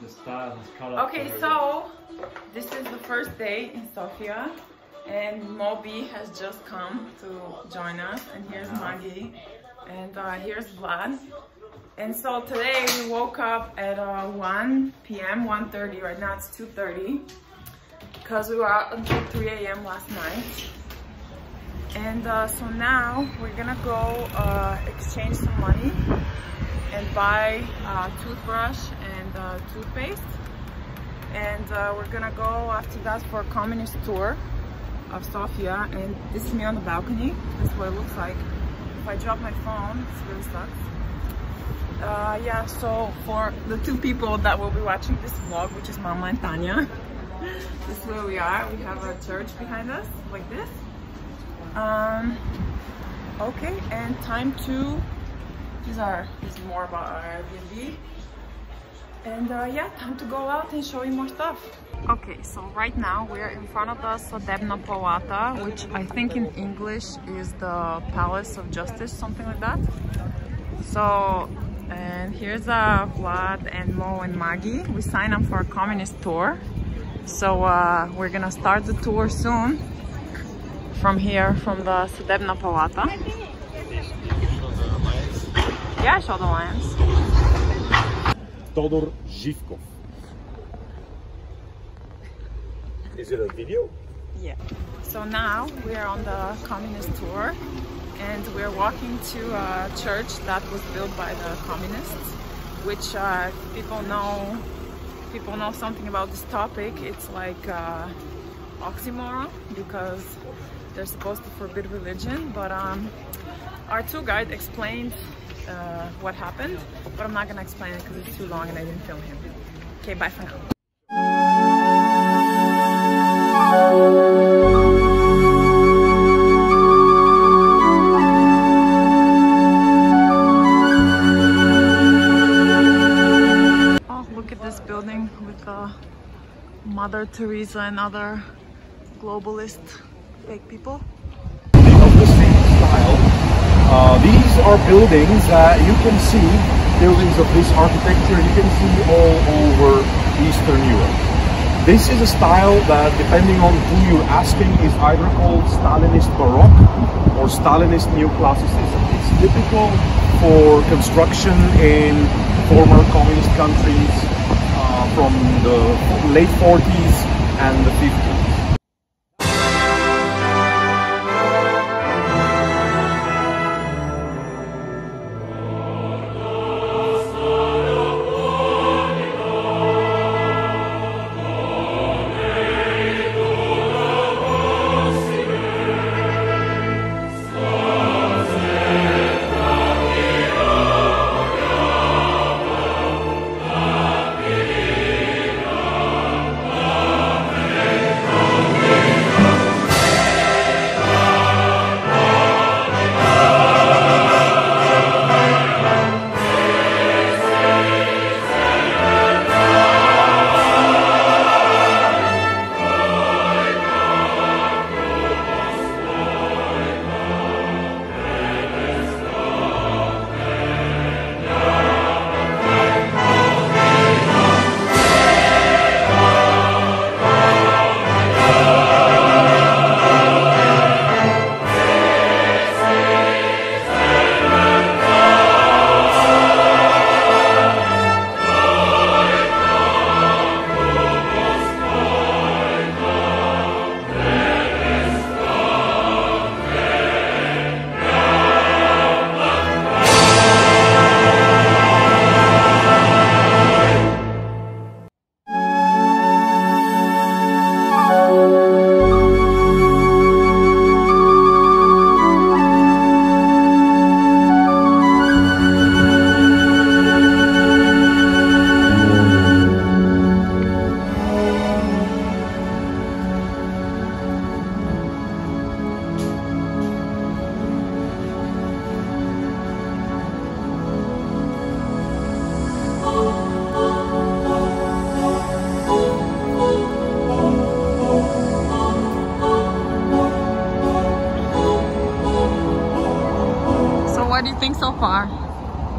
The style, his color. Okay, so this is the first day in Sofia, and Moby has just come to join us, and here's Maggie, and here's Vlad. And so today we woke up at 1 p.m. 1:30. Right now it's 2:30 because we were out until 3 a.m. last night. And so now we're gonna go exchange some money and buy a toothbrush and toothpaste. And we're gonna go after that for a communist tour of Sofia. And this is me on the balcony. This is what it looks like. If I drop my phone, it really sucks. Yeah, so for the two people that will be watching this vlog, which is Mama and Tanya, this is where we are. We have a church behind us, like this. Okay, and time to... This is more about our Airbnb. And yeah, time to go out and show you more stuff. Okay, so right now we're in front of the Sadebna Palata, which I think in English is the Palace of Justice, something like that. So, and here's Vlad and Mo and Maggie. We signed up for a communist tour. So we're gonna start the tour soon from here, from the Sadebna Palata. Yeah, I show the lions. Todor Zhivkov. Is it a video? Yeah. So now we're on the communist tour, and we're walking to a church that was built by the communists, which people know something about this topic. It's like oxymoron, because they're supposed to forbid religion, but our tour guide explained what happened, but I'm not gonna explain it because it's too long and I didn't film him. Okay, bye for now. Oh, look at this building with Mother Teresa and other globalist fake people. Of the same style. These are buildings that you can see, buildings of this architecture, you can see all over Eastern Europe. This is a style that, depending on who you're asking, is either called Stalinist Baroque or Stalinist Neoclassicism. It's typical for construction in former communist countries from the late 40s and the 50s.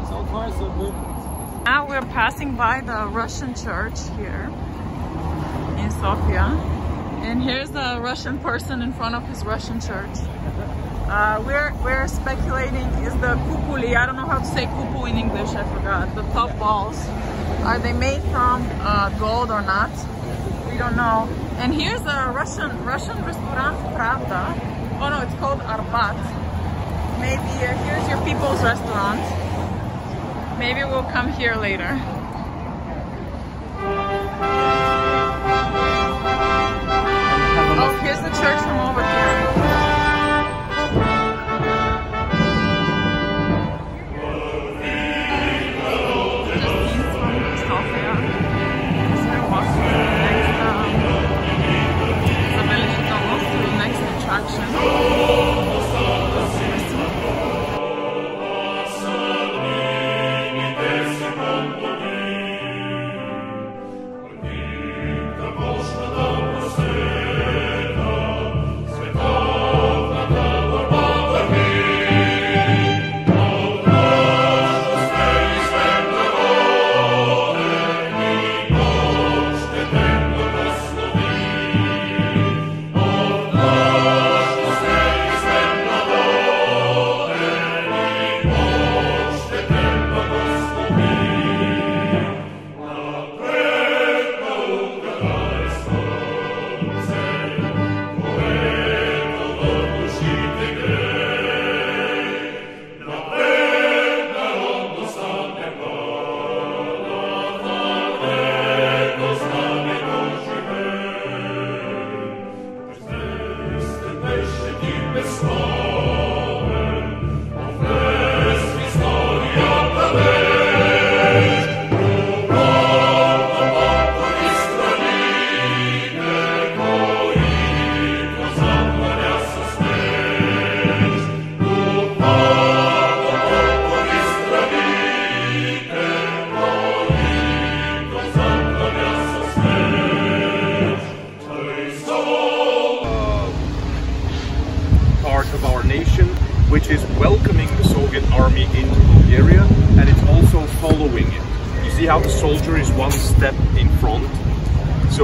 So far so good. Now we're passing by the Russian church here in Sofia. And here's a Russian person in front of his Russian church. We're speculating is the kupuli. I don't know how to say kupu in English, I forgot. The top balls. Are they made from gold or not? We don't know. And here's a Russian restaurant, Pravda. Oh no, it's called Arbat. Maybe here's your people's restaurant. Maybe we'll come here later. Oh, here's the church from over here.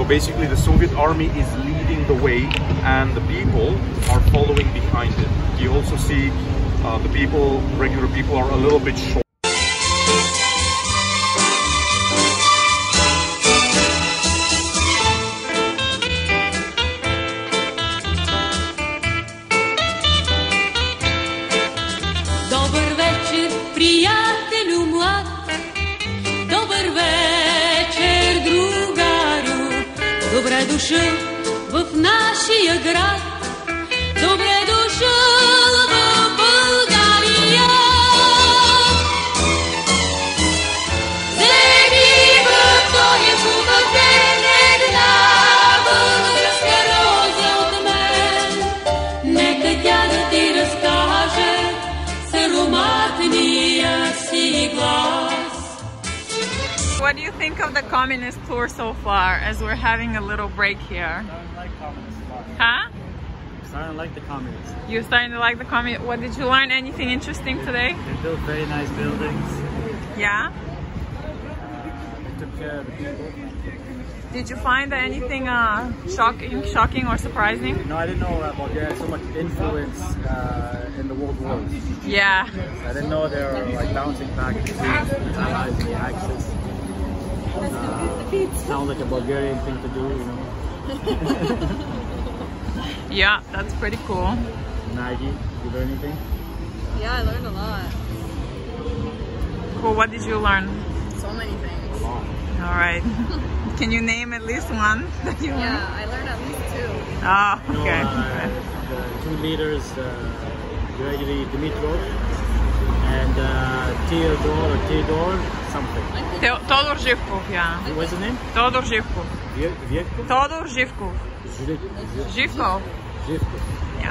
Basically, the Soviet army is leading the way and the people are following behind it. You also see the people, regular people are a little bit short. What do you think of the communist tour so far, as we're having a little break here? I don't like communists. Huh? I'm starting to like the communists. You're starting to like the communists. What did you learn? Anything interesting today? They built very nice buildings. Yeah? They took care of the people. Did you find anything shocking or surprising? No, I didn't know that Bulgaria had so much influence in the World War. Yeah. I didn't know they were like bouncing back between the Allies and the Axis. Sounds like a Bulgarian thing to do, you know. Yeah, that's pretty cool. Maggie, did you learn anything? Yeah, I learned a lot. Cool, what did you learn? So many things. Alright. Can you name at least one that you learned? Yeah, I learned at least two. Ah, oh, okay. The 2 leaders, Gregory Dimitrov and Teodor. Something. Todor Zhivkov, yeah. What's his name? Todor Zhivkov. Todor Zhivkov. Zhivkov. Yeah.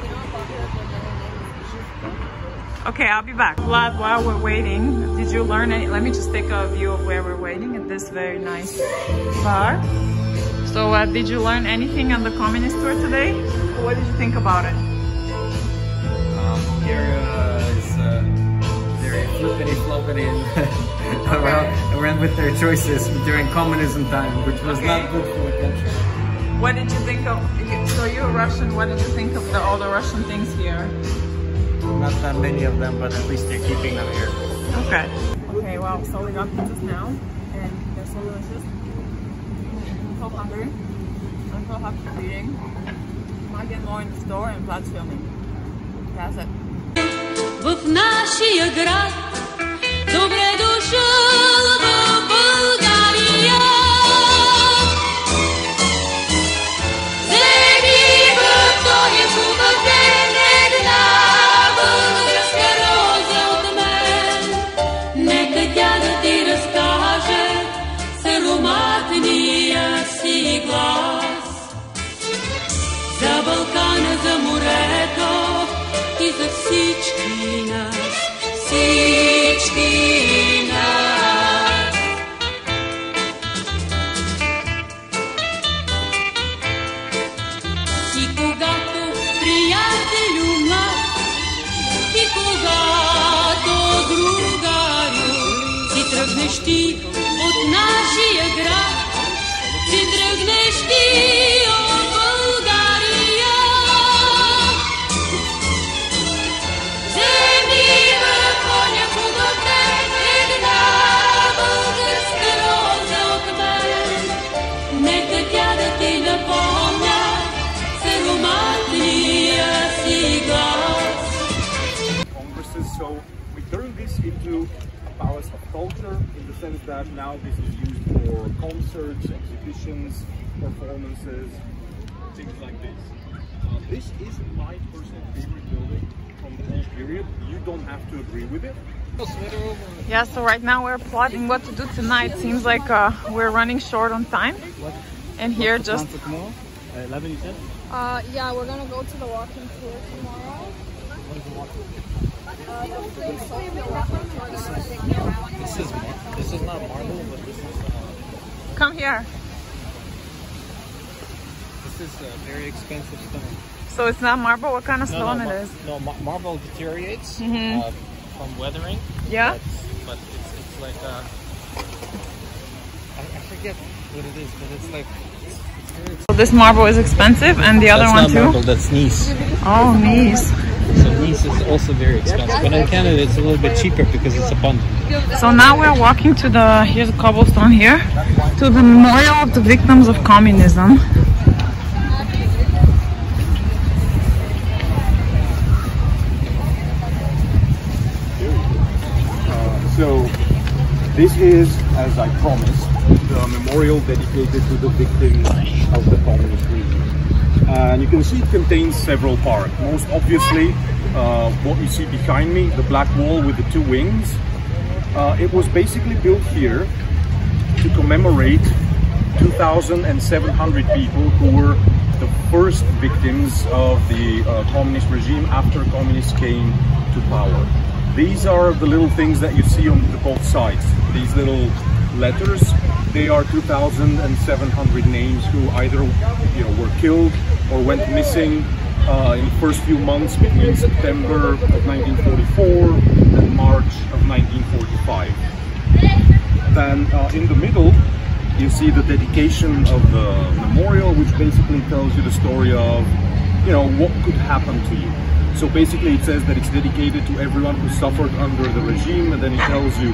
Okay, I'll be back. Vlad, while we're waiting, did you learn any? Let me just take a view of where we're waiting at this very nice bar. So, did you learn anything on the communist tour today? What did you think about it? Here is very flippity floppity. around with their choices during communism time, which was not good for the country. What did you think of, so you're Russian, what did you think of all the Russian things here? Not that many of them, but at least they're keeping them here. Okay. Okay, well, so we got pizzas now, and they're so delicious. I'm so hungry. I'm so happy for eating. Maggie and Mo in the store, and Vlad's filming. That's it. So we turned this into a Palace of Culture in the sense that now this is used for concerts, exhibitions, performances, things like this. This is my personal favorite building from the whole period. You don't have to agree with it. Yeah, so right now we're plotting what to do tonight. Seems like we're running short on time. And here just... yeah, we're gonna go to the walking tour tomorrow. What is the walking tour? This is not marble, but this is... Come here. This is a very expensive stone. So it's not marble? What kind of stone it is? No, marble deteriorates from weathering. Yeah. But it's like... I forget what it is, but it's like... So this marble is expensive, and the other one too? That's not marble, that's gneiss. Oh, gneiss. This is also very expensive, but in Canada it's a little bit cheaper because it's abundant. So now we're walking to the, here's a cobblestone here, to the memorial of the victims of communism. So this is, as I promised, the memorial dedicated to the victims of the communist regime. And you can see it contains several parts, most obviously what you see behind me, the black wall with the two wings. It was basically built here to commemorate 2,700 people who were the first victims of the communist regime after communists came to power. These are the little things that you see on both sides. These little letters, they are 2,700 names who either were killed or went missing in the first few months between September of 1944 and March of 1945. Then in the middle you see the dedication of the memorial, which basically tells you the story of what could happen to you. So basically it says that it's dedicated to everyone who suffered under the regime, and then it tells you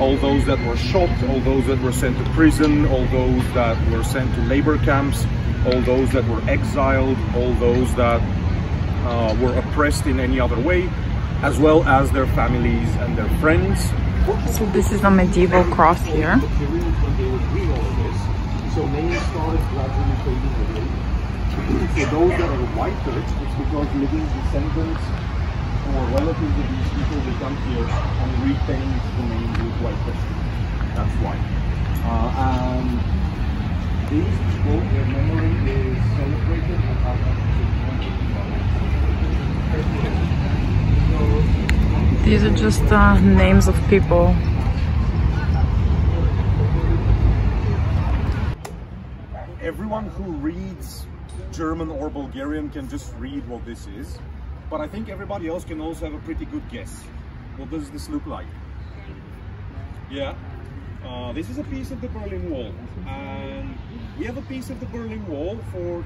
all those that were shot, all those that were sent to prison, all those that were sent to labor camps, all those that were exiled, all those that were oppressed in any other way, as well as their families and their friends. So this is a medieval cross here. So names started gradually fading away. For those that are whiter, it's because living descendants or relatives of these people, they come here and retain the name with white person. That's why. These people, their memory is celebrated and have. These are just names of people. Everyone who reads German or Bulgarian can just read what this is, but I think everybody else can also have a pretty good guess. What does this look like? Yeah. This is a piece of the Berlin Wall, and we have a piece of the Berlin Wall for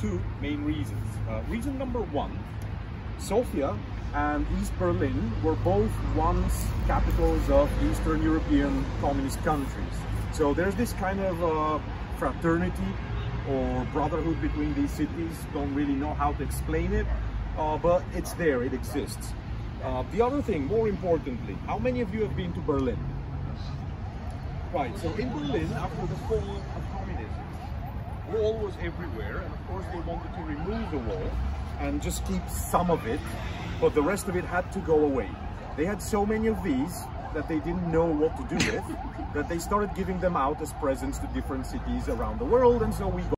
two main reasons. Reason number one, Sofia and East Berlin were both once capitals of Eastern European communist countries. So there's this kind of fraternity or brotherhood between these cities. Don't really know how to explain it, but it's there, it exists. The other thing, more importantly, how many of you have been to Berlin? Right, so in Berlin, after the fall of communism, wall was everywhere, and of course they wanted to remove the wall and just keep some of it, but the rest of it had to go away. They had so many of these that they didn't know what to do with, that they started giving them out as presents to different cities around the world, and so we got